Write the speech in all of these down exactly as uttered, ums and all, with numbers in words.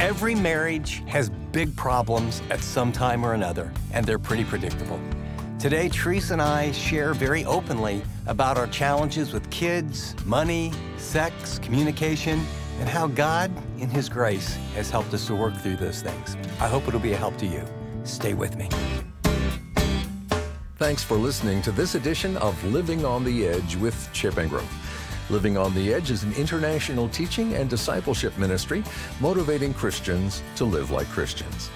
Every marriage has big problems at some time or another, and they're pretty predictable. Today, Teresa and I share very openly about our challenges with kids, money, sex, communication, and how God, in His grace, has helped us to work through those things. I hope it'll be a help to you. Stay with me. Thanks for listening to this edition of Living on the Edge with Chip Ingram. Living on the Edge is an international teaching and discipleship ministry motivating Christians to live like Christians.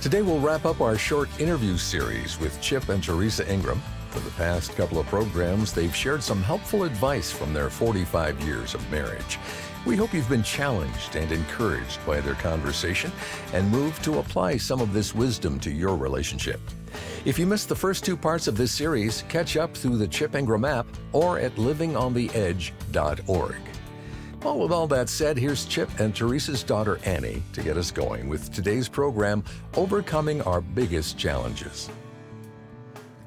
Today we'll wrap up our short interview series with Chip and Teresa Ingram. For the past couple of programs, they've shared some helpful advice from their forty-five years of marriage. We hope you've been challenged and encouraged by their conversation and moved to apply some of this wisdom to your relationship. If you missed the first two parts of this series, catch up through the Chip Ingram app or at living on the edge dot org. Well, with all that said, here's Chip and Teresa's daughter, Annie, to get us going with today's program, Overcoming Our Biggest Challenges.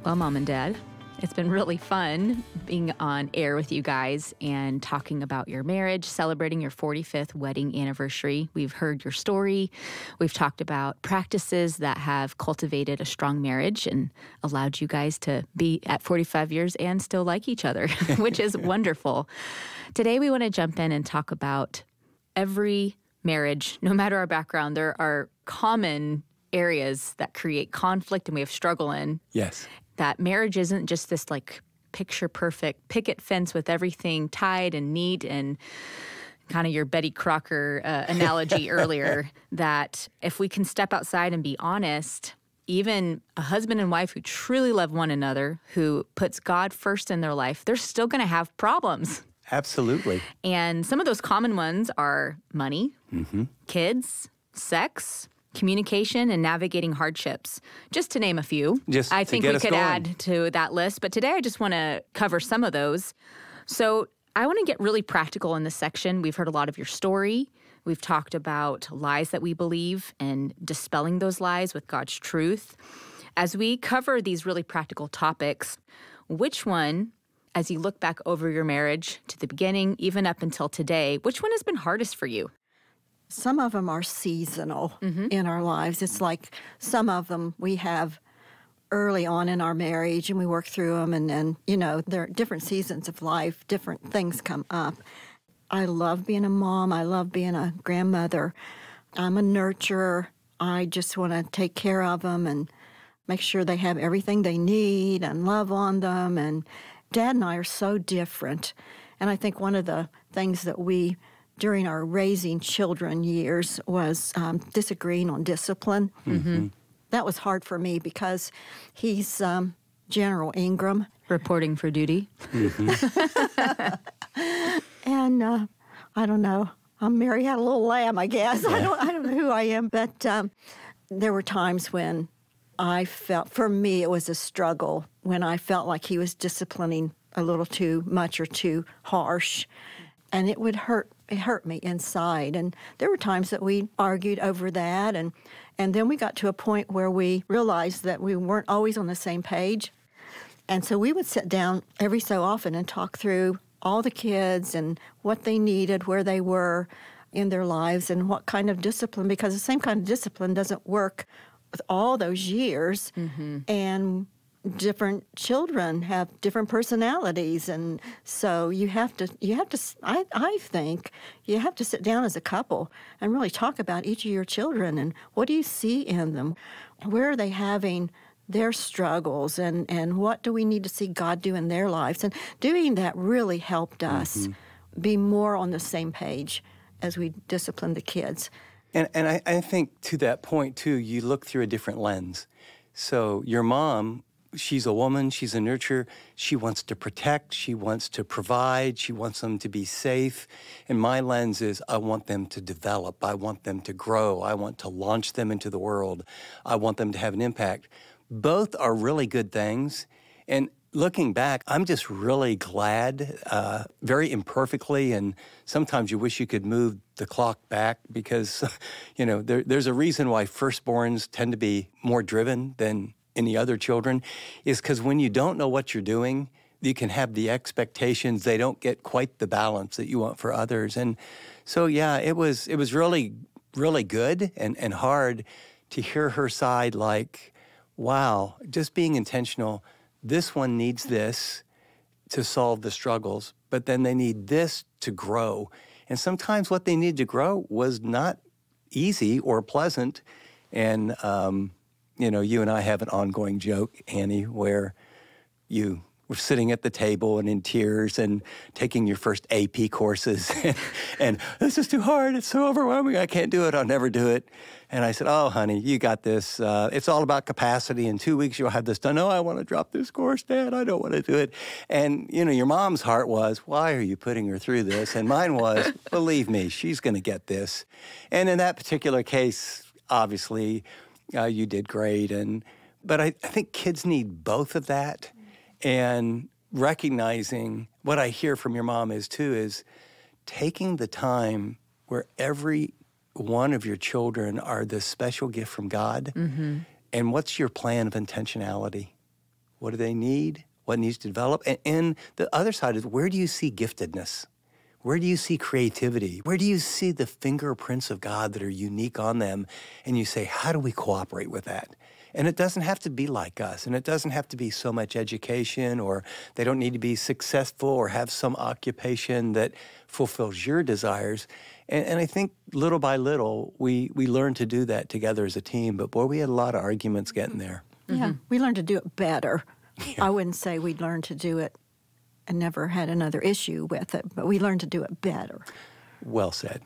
Well, Mom and Dad, it's been really fun being on air with you guys and talking about your marriage, celebrating your forty-fifth wedding anniversary. We've heard your story. We've talked about practices that have cultivated a strong marriage and allowed you guys to be at forty-five years and still like each other, which is wonderful. Today, we want to jump in and talk about every marriage, no matter our background. There are common areas that create conflict and we have struggle in. Yes. That marriage isn't just this, like, picture-perfect picket fence with everything tied and neat and kind of your Betty Crocker uh, analogy earlier, that if we can step outside and be honest, even a husband and wife who truly love one another, who puts God first in their life, they're still going to have problems. Absolutely. And some of those common ones are money, mm-hmm. kids, sex, communication, and navigating hardships, just to name a few. Just I think we could add to that list, but today I just want to cover some of those. So I want to get really practical in this section. We've heard a lot of your story. We've talked about lies that we believe and dispelling those lies with God's truth. As we cover these really practical topics, which one, as you look back over your marriage to the beginning, even up until today, which one has been hardest for you? Some of them are seasonal mm-hmm. in our lives. It's like some of them we have early on in our marriage and we work through them, and then, you know, there are different seasons of life, different things come up. I love being a mom. I love being a grandmother. I'm a nurturer. I just want to take care of them and make sure they have everything they need and love on them. And Dad and I are so different. And I think one of the things that we during our raising children years was um, disagreeing on discipline. Mm-hmm. That was hard for me because he's um, General Ingram. Reporting for duty. Mm-hmm. And uh, I don't know. I'm Mary Had a Little Lamb, I guess. Yeah. I don't, I don't know who I am. But um, there were times when I felt, for me, it was a struggle when I felt like he was disciplining a little too much or too harsh. And it would hurt It hurt me inside, and there were times that we argued over that, and, and then we got to a point where we realized that we weren't always on the same page, and so we would sit down every so often and talk through all the kids and what they needed, where they were in their lives, and what kind of discipline, because the same kind of discipline doesn't work with all those years, mm-hmm. and different children have different personalities, and so you have to, you have to, I, I think, you have to sit down as a couple and really talk about each of your children and what do you see in them? Where are they having their struggles, and, and what do we need to see God do in their lives? And doing that really helped us mm-hmm. be more on the same page as we disciplined the kids. And, and I, I think to that point, too, you look through a different lens. So your mom, she's a woman, she's a nurturer, she wants to protect, she wants to provide, she wants them to be safe. And my lens is I want them to develop, I want them to grow, I want to launch them into the world, I want them to have an impact. Both are really good things. And looking back, I'm just really glad, uh, very imperfectly, and sometimes you wish you could move the clock back because, you know, there, there's a reason why firstborns tend to be more driven than any other children, is because when you don't know what you're doing, you can have the expectations. They don't get quite the balance that you want for others. And so, yeah, it was it was really really good and, and hard to hear her side, like, wow, just being intentional, this one needs this to solve the struggles, but then they need this to grow. And sometimes what they needed to grow was not easy or pleasant. And, um, you know, you and I have an ongoing joke, Annie, where you were sitting at the table and in tears and taking your first A P courses. And, and this is too hard. It's so overwhelming. I can't do it. I'll never do it. And I said, oh, honey, you got this. Uh, it's all about capacity. In two weeks, you'll have this done. No, I want to drop this course, Dad. I don't want to do it. And, you know, your mom's heart was, why are you putting her through this? And mine was, believe me, she's going to get this. And in that particular case, obviously, uh, you did great. And but I, I think kids need both of that. And recognizing what I hear from your mom is, too, is taking the time where every one of your children are this special gift from God. Mm-hmm. And what's your plan of intentionality? What do they need? What needs to develop? And, and the other side is, where do you see giftedness? Where do you see creativity? Where do you see the fingerprints of God that are unique on them? And you say, how do we cooperate with that? And it doesn't have to be like us, and it doesn't have to be so much education, or they don't need to be successful or have some occupation that fulfills your desires. And, and I think little by little, we, we learn to do that together as a team. But boy, we had a lot of arguments getting there. Mm-hmm. Yeah, we learned to do it better. Yeah. I wouldn't say we'd learned to do it and never had another issue with it, but we learned to do it better. Well said.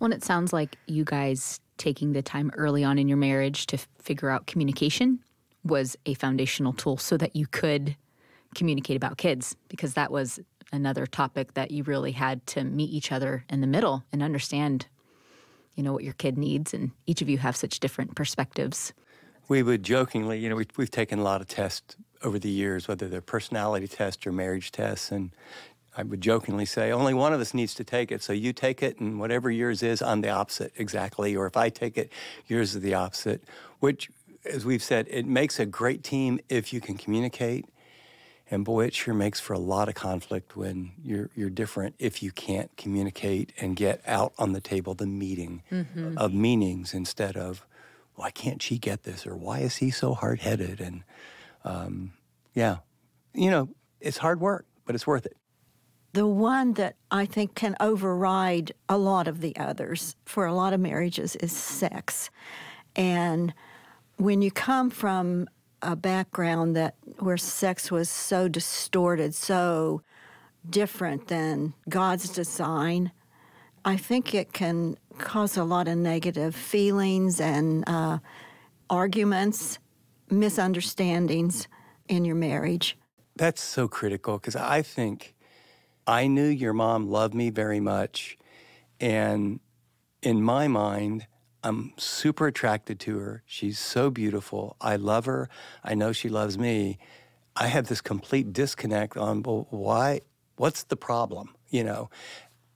Well, it sounds like you guys taking the time early on in your marriage to figure out communication was a foundational tool so that you could communicate about kids, because that was another topic that you really had to meet each other in the middle and understand, you know, what your kid needs, and each of you have such different perspectives. We would jokingly, you know, we, we've taken a lot of tests over the years, whether they're personality tests or marriage tests, and I would jokingly say, only one of us needs to take it, so you take it, and whatever yours is, I'm the opposite, exactly. Or if I take it, yours is the opposite, which, as we've said, it makes a great team if you can communicate. And boy, it sure makes for a lot of conflict when you're, you're different if you can't communicate and get out on the table the meeting mm-hmm. of meanings instead of, why can't she get this? Or why is he so hard-headed? And, um, yeah, you know, it's hard work, but it's worth it. The one that I think can override a lot of the others for a lot of marriages is sex. And when you come from a background that where sex was so distorted, so different than God's design, I think it can cause a lot of negative feelings and uh, arguments, misunderstandings in your marriage. That's so critical, because I think I knew your mom loved me very much, and in my mind, I'm super attracted to her. She's so beautiful. I love her. I know she loves me. I have this complete disconnect on, well, why? What's the problem? You know,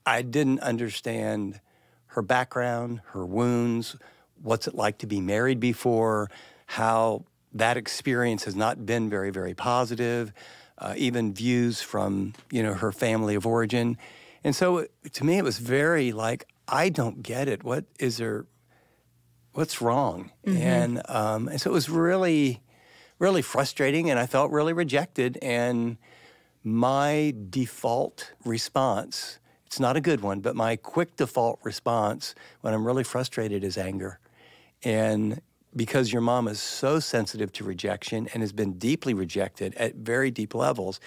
I didn't understand her background, her wounds, what's it like to be married before, how that experience has not been very, very positive. Uh, even views from, you know, her family of origin. And so it, to me, it was very like, I don't get it. What is there, what's wrong? Mm-hmm. And, um, and so it was really, really frustrating, and I felt really rejected. And my default response, it's not a good one, but my quick default response when I'm really frustrated is anger. And because your mom is so sensitive to rejection and has been deeply rejected at very deep levels,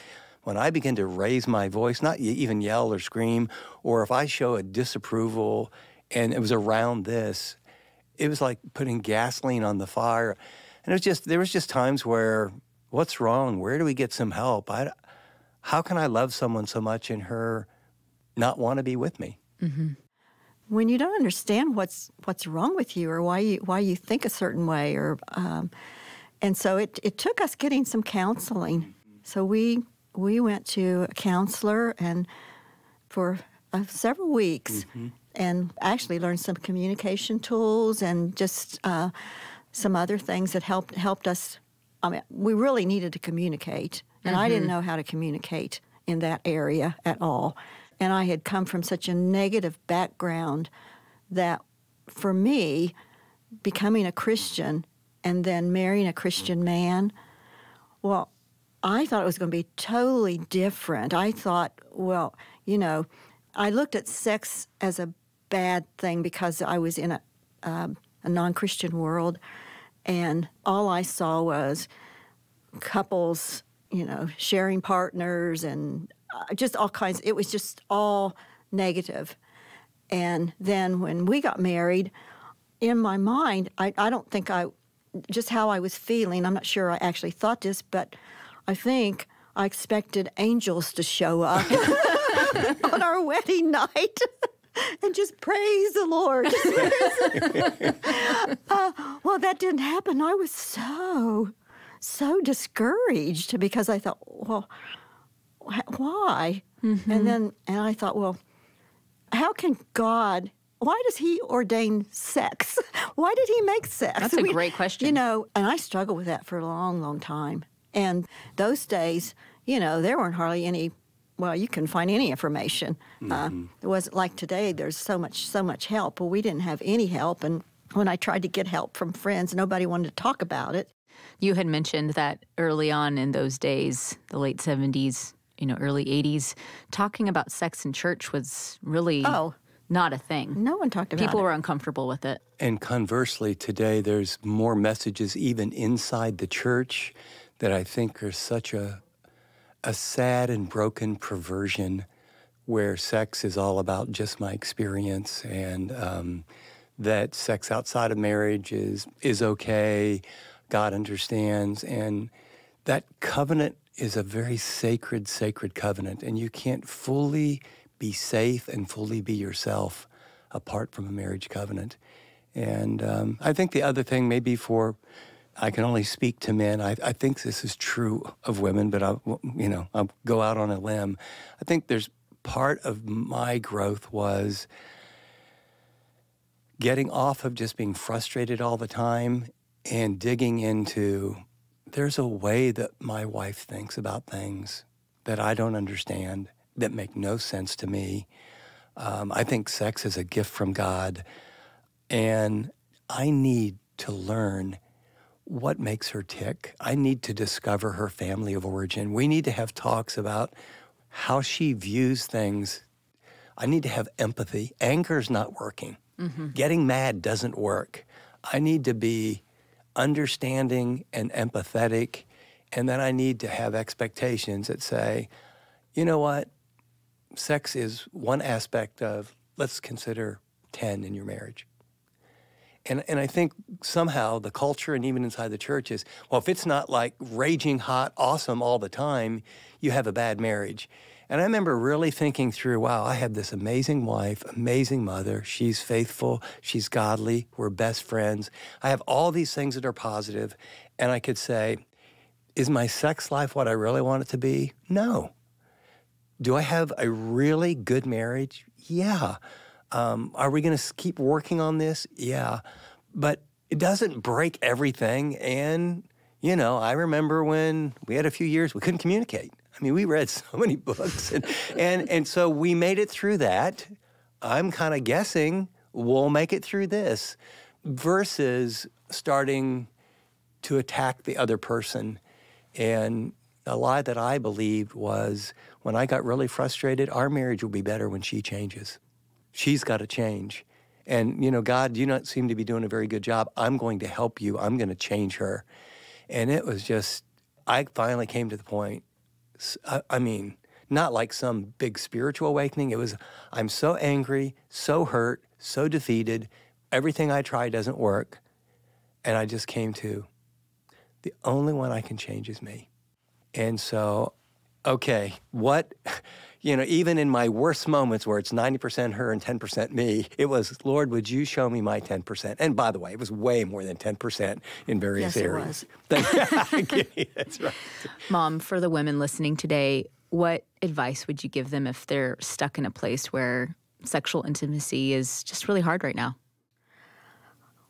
when I begin to raise my voice, not even yell or scream, or if I show a disapproval, and it was around this, it was like putting gasoline on the fire. And it was just, there was just times where, what's wrong? Where do we get some help? I, how can I love someone so much and her not want to be with me? Mm-hmm. When you don't understand what's what's wrong with you, or why you why you think a certain way, or um, and so it it took us getting some counseling. So we we went to a counselor and for uh, several weeks, mm-hmm. and actually learned some communication tools and just uh, some other things that helped helped us. I mean, we really needed to communicate, and mm-hmm. I didn't know how to communicate in that area at all. And I had come from such a negative background that for me, becoming a Christian and then marrying a Christian man, well, I thought it was going to be totally different. I thought, well, you know, I looked at sex as a bad thing because I was in a, uh, a non-Christian world, and all I saw was couples, you know, sharing partners and just all kinds. It was just all negative. And then when we got married, in my mind, I, I don't think I, just how I was feeling, I'm not sure I actually thought this, but I think I expected angels to show up on our wedding night and just praise the Lord. uh, well, that didn't happen. I was so, so discouraged because I thought, well, why? Mm-hmm. And then and I thought, well, how can God... Why does he ordain sex? Why did he make sex? That's a we, great question. You know, and I struggled with that for a long, long time. And those days, you know, there weren't hardly any, well, you couldn't find any information. Mm-hmm. uh, it wasn't like today, there's so much, so much help. Well, we didn't have any help. And when I tried to get help from friends, nobody wanted to talk about it. You had mentioned that early on in those days, the late seventies, you know, early eighties, talking about sex in church was really... Oh. Not a thing. No one talked about it. People were uncomfortable with it. And conversely, today there's more messages even inside the church that I think are such a, a sad and broken perversion where sex is all about just my experience and um, that sex outside of marriage is, is okay, God understands, and that covenant is a very sacred, sacred covenant, and you can't fully... be safe and fully be yourself apart from a marriage covenant. And um, I think the other thing maybe for, I can only speak to men, I, I think this is true of women, but I, you know, I'll go out on a limb. I think there's part of my growth was getting off of just being frustrated all the time and digging into, there's a way that my wife thinks about things that I don't understand, that make no sense to me. Um, I think sex is a gift from God, and I need to learn what makes her tick. I need to discover her family of origin. We need to have talks about how she views things. I need to have empathy. Anger's not working. Mm-hmm. Getting mad doesn't work. I need to be understanding and empathetic, and then I need to have expectations that say, you know what? Sex is one aspect of, let's consider ten in your marriage. And, and I think somehow the culture and even inside the church is, well, if it's not like raging hot, awesome all the time, you have a bad marriage. And I remember really thinking through, wow, I have this amazing wife, amazing mother. She's faithful. She's godly. We're best friends. I have all these things that are positive. And I could say, is my sex life what I really want it to be? No. Do I have a really good marriage? Yeah. Um, are we going to keep working on this? Yeah. But it doesn't break everything. And, you know, I remember when we had a few years, we couldn't communicate. I mean, we read so many books. And, and, and so we made it through that. I'm kind of guessing we'll make it through this versus starting to attack the other person. And a lie that I believed was, when I got really frustrated, our marriage will be better when she changes. She's got to change. And, you know, God, you don't seem to be doing a very good job. I'm going to help you. I'm going to change her. And it was just, I finally came to the point, I, I mean, not like some big spiritual awakening. It was, I'm so angry, so hurt, so defeated. Everything I try doesn't work. And I just came to, the only one I can change is me. And so, okay, what, you know, even in my worst moments where it's ninety percent her and ten percent me, it was, Lord, would you show me my ten percent? And by the way, it was way more than ten percent in various yes, areas. Yes, it was. That's right. Mom, for the women listening today, what advice would you give them if they're stuck in a place where sexual intimacy is just really hard right now?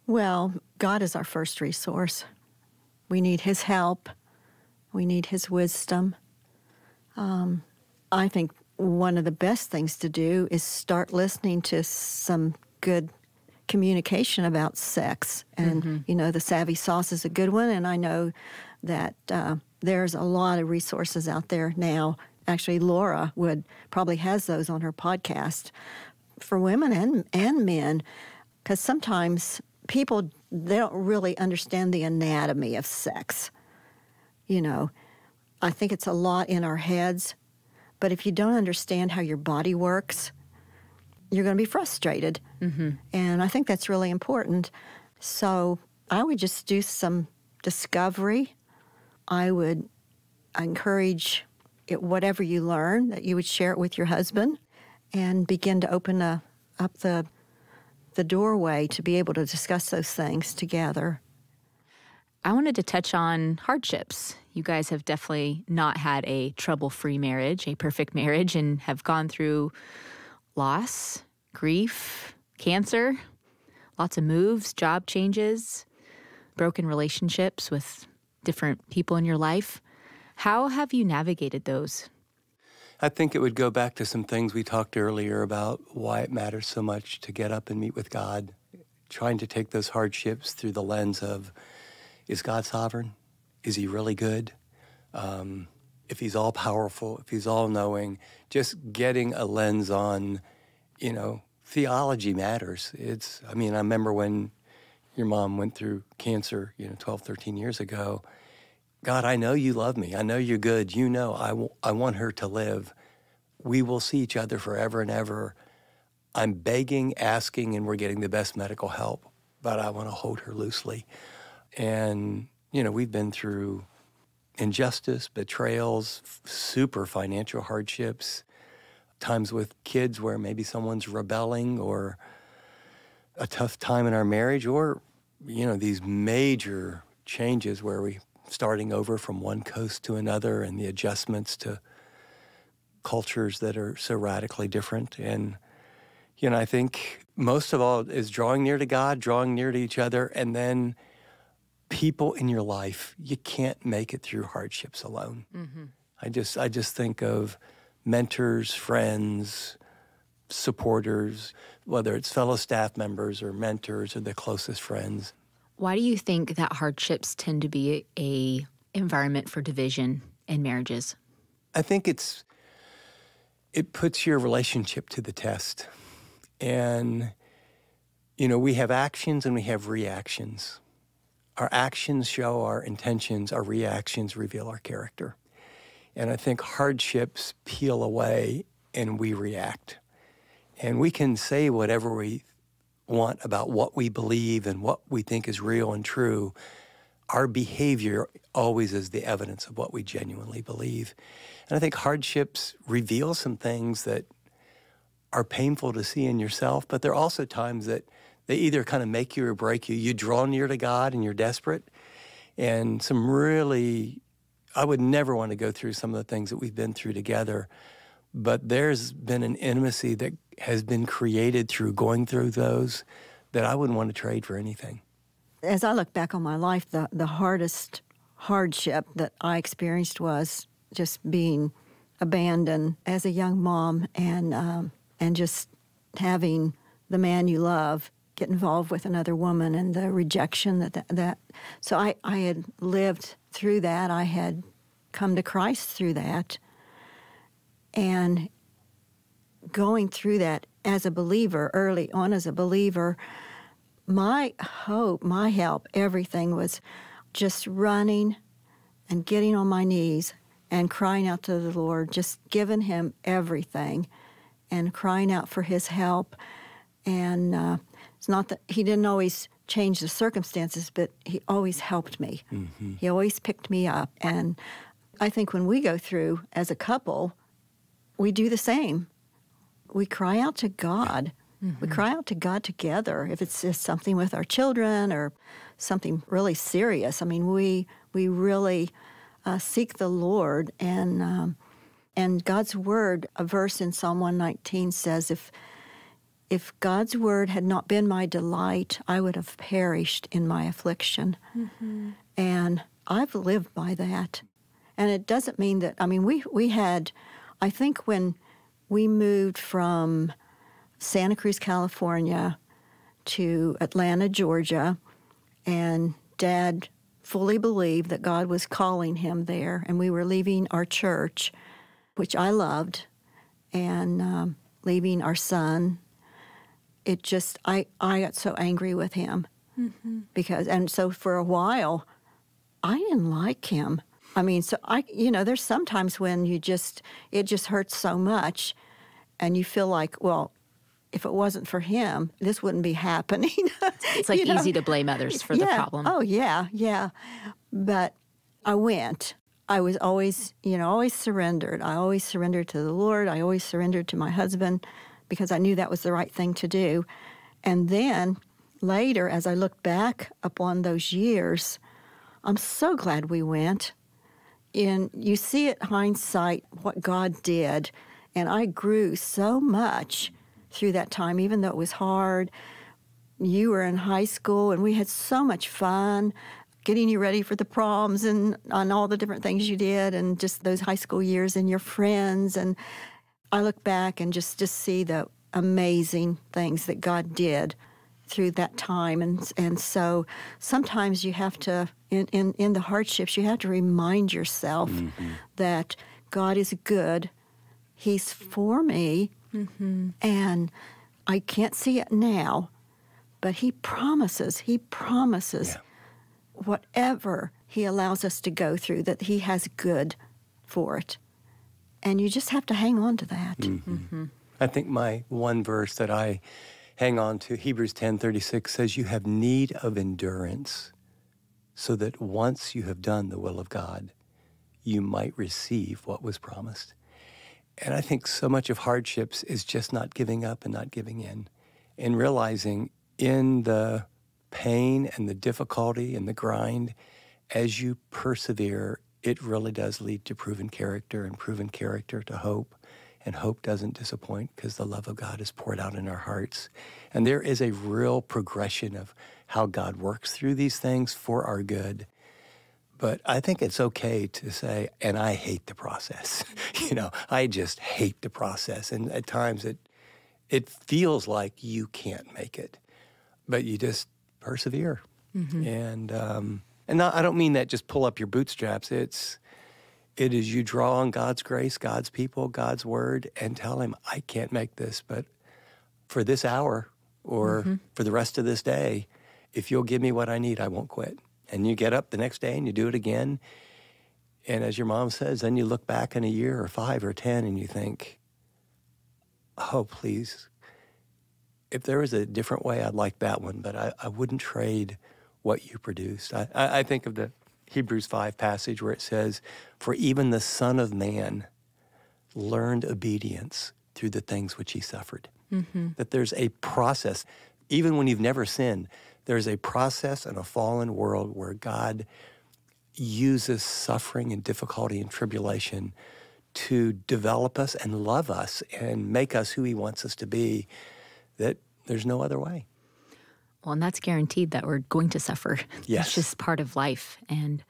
Well, God is our first resource. We need his help. We need his wisdom. Um, I think one of the best things to do is start listening to some good communication about sex. And, mm-hmm. you know, the Savvy Sauce is a good one, and I know that uh, there's a lot of resources out there now. Actually, Laura would probably has those on her podcast for women and, and men, because sometimes people, they don't really understand the anatomy of sex. You know, I think it's a lot in our heads, but if you don't understand how your body works, you're going to be frustrated. Mm-hmm. And I think that's really important. So I would just do some discovery. I would encourage it, whatever you learn, that you would share it with your husband and begin to open a, up the, the doorway to be able to discuss those things together. I wanted to touch on hardships. You guys have definitely not had a trouble-free marriage, a perfect marriage, and have gone through loss, grief, cancer, lots of moves, job changes, broken relationships with different people in your life. How have you navigated those? I think it would go back to some things we talked earlier about why it matters so much to get up and meet with God, trying to take those hardships through the lens of, is God sovereign? Is he really good? Um, if he's all-powerful, if he's all-knowing, just getting a lens on, you know, theology matters. It's, I mean, I remember when your mom went through cancer, you know, twelve, thirteen years ago. God, I know you love me. I know you're good. You know I, w I want her to live. We will see each other forever and ever. I'm begging, asking, and we're getting the best medical help, but I want to hold her loosely. And, you know, we've been through injustice, betrayals, super financial hardships, times with kids where maybe someone's rebelling, or a tough time in our marriage, or, you know, these major changes where we starting over from one coast to another and the adjustments to cultures that are so radically different. And, you know, I think most of all is drawing near to God, drawing near to each other, and then people in your life. You can't make it through hardships alone. Mm-hmm. I just, I just think of mentors, friends, supporters, whether it's fellow staff members or mentors or the closest friends. Why do you think that hardships tend to be a environment for division in marriages? I think it's it puts your relationship to the test. And, you know, we have actions and we have reactions. Our actions show our intentions. Our reactions reveal our character. And I think hardships peel away and we react. And we can say whatever we want about what we believe and what we think is real and true. Our behavior always is the evidence of what we genuinely believe. And I think hardships reveal some things that are painful to see in yourself, but there are also times that they either kind of make you or break you. You draw near to God and you're desperate. And some really, I would never want to go through some of the things that we've been through together, but there's been an intimacy that has been created through going through those that I wouldn't want to trade for anything. As I look back on my life, the, the hardest hardship that I experienced was just being abandoned as a young mom, and, um, and just having the man you love get involved with another woman, and the rejection that that, that. So I, I had lived through that. I had come to Christ through that. And going through that as a believer, early on as a believer, my hope, my help, everything was just running and getting on my knees and crying out to the Lord, just giving him everything and crying out for his help. And uh, it's not that he didn't always change the circumstances, but he always helped me. Mm-hmm. He always picked me up. And I think when we go through as a couple, we do the same. We cry out to God. Mm-hmm. We cry out to God together. If it's just something with our children or something really serious, I mean, we we really uh, seek the Lord. And um, and God's word, a verse in Psalm one nineteen says, if if God's word had not been my delight, I would have perished in my affliction. Mm-hmm. And I've lived by that. And it doesn't mean that, I mean, we we had, I think when we moved from Santa Cruz, California to Atlanta, Georgia, and Dad fully believed that God was calling him there, and we were leaving our church, which I loved, and um, leaving our son. It just, I, I got so angry with him. Mm-hmm. Because, and so for a while, I didn't like him. I mean, so I, you know, there's sometimes when you just, it just hurts so much, and you feel like, well, if it wasn't for him, this wouldn't be happening. It's like you know? Easy to blame others for yeah. the problem. Oh, yeah, yeah. But I went. I was always, you know, always surrendered. I always surrendered to the Lord. I always surrendered to my husband because I knew that was the right thing to do. And then later, as I look back upon those years, I'm so glad we went. And you see at hindsight what God did. And I grew so much through that time, even though it was hard. You were in high school, and we had so much fun getting you ready for the proms and on all the different things you did, and just those high school years and your friends. And I look back and just, just see the amazing things that God did through that time. And and so sometimes you have to, in, in, in the hardships, you have to remind yourself mm-hmm. that God is good. He's for me. Mm-hmm. And I can't see it now, but he promises, he promises yeah. whatever he allows us to go through, that he has good for it. And you just have to hang on to that. Mm-hmm. Mm-hmm. I think my one verse that I hang on to, Hebrews ten thirty-six, says you have need of endurance so that once you have done the will of God, you might receive what was promised. And I think so much of hardships is just not giving up and not giving in, and realizing in the pain and the difficulty and the grind, as you persevere, it really does lead to proven character, and proven character to hope. And hope doesn't disappoint because the love of God is poured out in our hearts. And there is a real progression of how God works through these things for our good. But I think it's okay to say, and I hate the process. You know, I just hate the process. And at times it, it feels like you can't make it, but you just persevere. Mm-hmm. And um, and I don't mean that just pull up your bootstraps. It's, it is you draw on God's grace, God's people, God's word, and tell him, I can't make this, but for this hour or mm-hmm. for the rest of this day, if you'll give me what I need, I won't quit. And you get up the next day and you do it again. And as your mom says, then you look back in a year or five or ten and you think, oh, please, if there was a different way, I'd like that one. But I, I wouldn't trade what you produced. I, I think of the Hebrews five passage where it says, for even the Son of Man learned obedience through the things which he suffered. Mm-hmm. That there's a process, even when you've never sinned, there's a process in a fallen world where God uses suffering and difficulty and tribulation to develop us and love us and make us who he wants us to be, that there's no other way. Well, and that's guaranteed that we're going to suffer. Yes. It's just part of life. And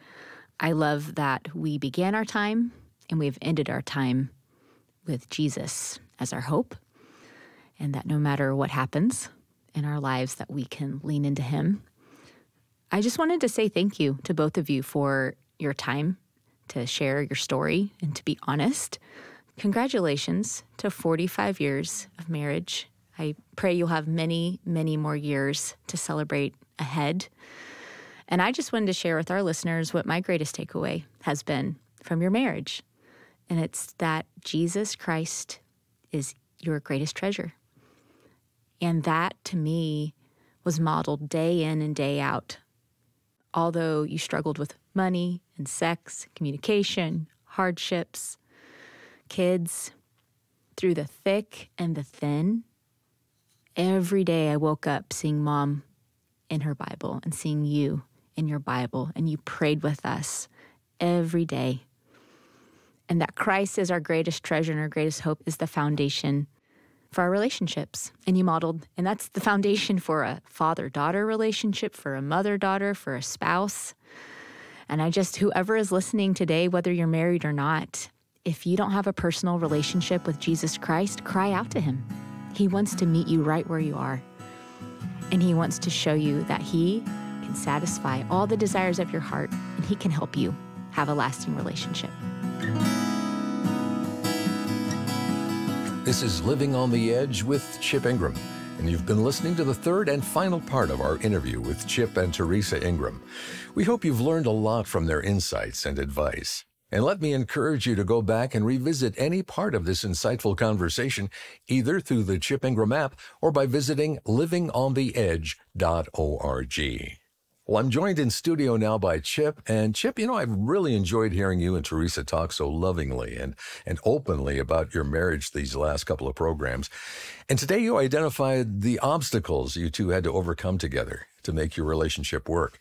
I love that we began our time and we've ended our time with Jesus as our hope, and that no matter what happens in our lives, that we can lean into him. I just wanted to say thank you to both of you for your time to share your story and to be honest. Congratulations to forty-five years of marriage. I pray you'll have many, many more years to celebrate ahead. And I just wanted to share with our listeners what my greatest takeaway has been from your marriage. And it's that Jesus Christ is your greatest treasure. And that, to me, was modeled day in and day out. Although you struggled with money and sex, communication, hardships, kids, through the thick and the thin, every day I woke up seeing Mom in her Bible and seeing you in your Bible, and you prayed with us every day. And that Christ is our greatest treasure and our greatest hope is the foundation for our relationships. And you modeled, and that's the foundation for a father-daughter relationship, for a mother-daughter, for a spouse. And I just, whoever is listening today, whether you're married or not, if you don't have a personal relationship with Jesus Christ, cry out to him. He wants to meet you right where you are. and he wants to show you that he can satisfy all the desires of your heart, and he can help you have a lasting relationship. This is Living on the Edge with Chip Ingram, and you've been listening to the third and final part of our interview with Chip and Teresa Ingram. We hope you've learned a lot from their insights and advice. And let me encourage you to go back and revisit any part of this insightful conversation, either through the Chip Ingram app or by visiting living on the edge dot org. Well, I'm joined in studio now by Chip. And Chip, you know, I've really enjoyed hearing you and Teresa talk so lovingly and, and openly about your marriage these last couple of programs. And today you identified the obstacles you two had to overcome together to make your relationship work.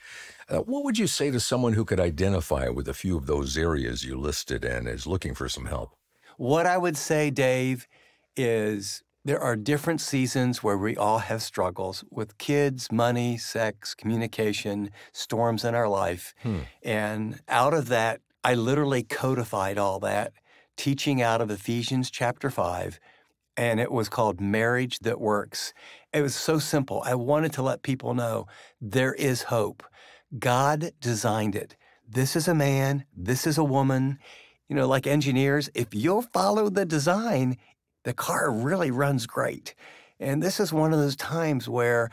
Uh, what would you say to someone who could identify with a few of those areas you listed and is looking for some help? What I would say, Dave, is there are different seasons where we all have struggles with kids, money, sex, communication, storms in our life. Hmm. And out of that, I literally codified all that, teaching out of Ephesians chapter five, and it was called Marriage That Works. It was so simple. I wanted to let people know there is hope. God designed it. This is a man, this is a woman. You know, like engineers, if you'll follow the design, the car really runs great. And this is one of those times where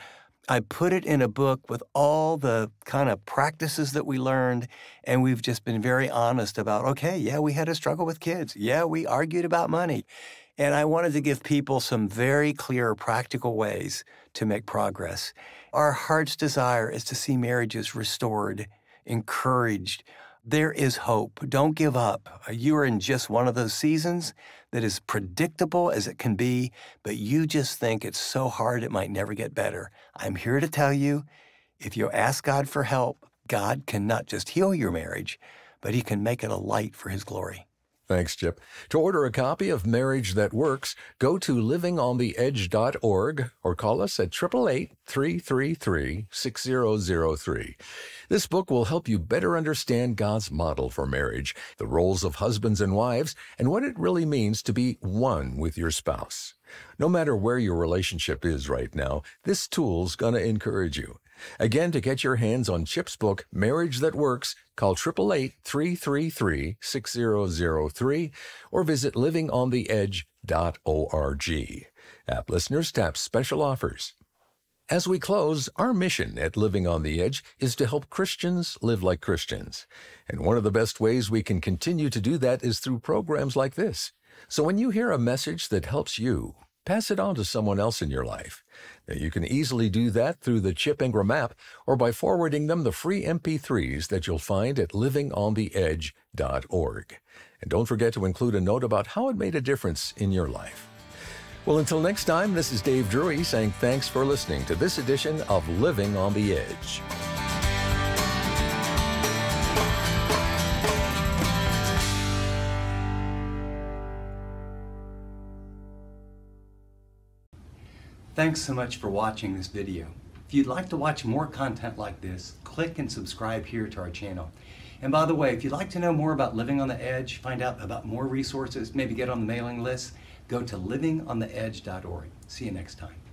I put it in a book with all the kind of practices that we learned, and we've just been very honest about, okay, yeah, we had a struggle with kids. Yeah, we argued about money. And I wanted to give people some very clear, practical ways to make progress. Our heart's desire is to see marriages restored, encouraged. There is hope. Don't give up. You are in just one of those seasons that is predictable as it can be, but you just think it's so hard it might never get better. I'm here to tell you, if you ask God for help, God can not just heal your marriage, but he can make it a light for his glory. Thanks, Chip. To order a copy of Marriage That Works, go to living on the edge dot org or call us at eight eight eight, three three three, six zero zero three. This book will help you better understand God's model for marriage, the roles of husbands and wives, and what it really means to be one with your spouse. No matter where your relationship is right now, this tool's going to encourage you. Again, to get your hands on Chip's book, Marriage That Works, call eight eight eight, three three three, six zero zero three or visit living on the edge dot org. App listeners, tap special offers. As we close, our mission at Living on the Edge is to help Christians live like Christians. And one of the best ways we can continue to do that is through programs like this. So when you hear a message that helps you, pass it on to someone else in your life. Now, you can easily do that through the Chip Ingram app or by forwarding them the free M P threes that you'll find at living on the edge dot org. And don't forget to include a note about how it made a difference in your life. Well, until next time, this is Dave Drury saying thanks for listening to this edition of Living on the Edge. Thanks so much for watching this video. If you'd like to watch more content like this, click and subscribe here to our channel. And by the way, if you'd like to know more about Living on the Edge, find out about more resources, maybe get on the mailing list, go to living on the edge dot org. See you next time.